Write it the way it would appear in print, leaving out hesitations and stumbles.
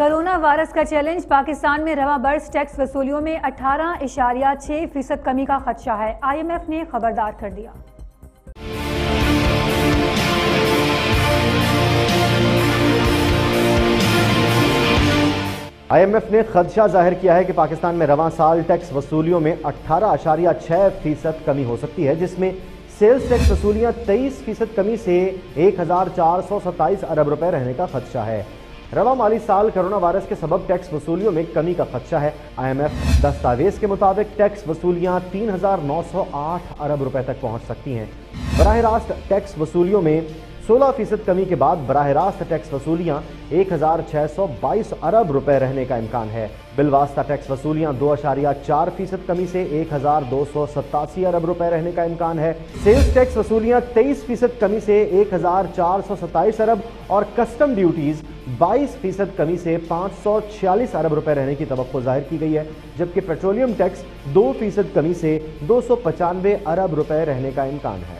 Corona virus का challenge, Pakistan में रवाबर्स टैक्स वसूलियों में 18.6% कमी का खदशा है। IMF ने खबरदार कर दिया। IMF ने खदशा जाहिर किया है कि पाकिस्तान में रवां साल टैक्स वसूलियों में 18.6% कमी हो सकती है, जिसमें सेल्स टैक्स वसूलियां 23% कमी से 1427 अरब रुपए रहने का खदशा है। रवा माली साल कोरोना वायरस के सबब टैक्स वसूलियों में कमी का खदशा है। IMF दस्तावेज के मुताबिक टैक्स वसूलियां 3908 अरब रुपए तक पहुंच सकती हैं। बराह रास्त टैक्स वसूलियों में 16% कमी के बाद बराह रास्त टैक्स वसूलियां 1622 अरब रुपए रहने का इम्कान है। बिलवास्ता टैक्स वसूलियां 2.4% कमी से 1287 अरब रुपए रहने का इम्कान है। सेल्स टैक्स वसूलियां 23% कमी से 1427 अरब और कस्टम ड्यूटीज 22% कमी से 546 अरब रुपए रहने की तवक्को जाहिर की गई है, जबकि पेट्रोलियम टैक्स 2% कमी से 295 अरब रुपए रहने का इम्कान है।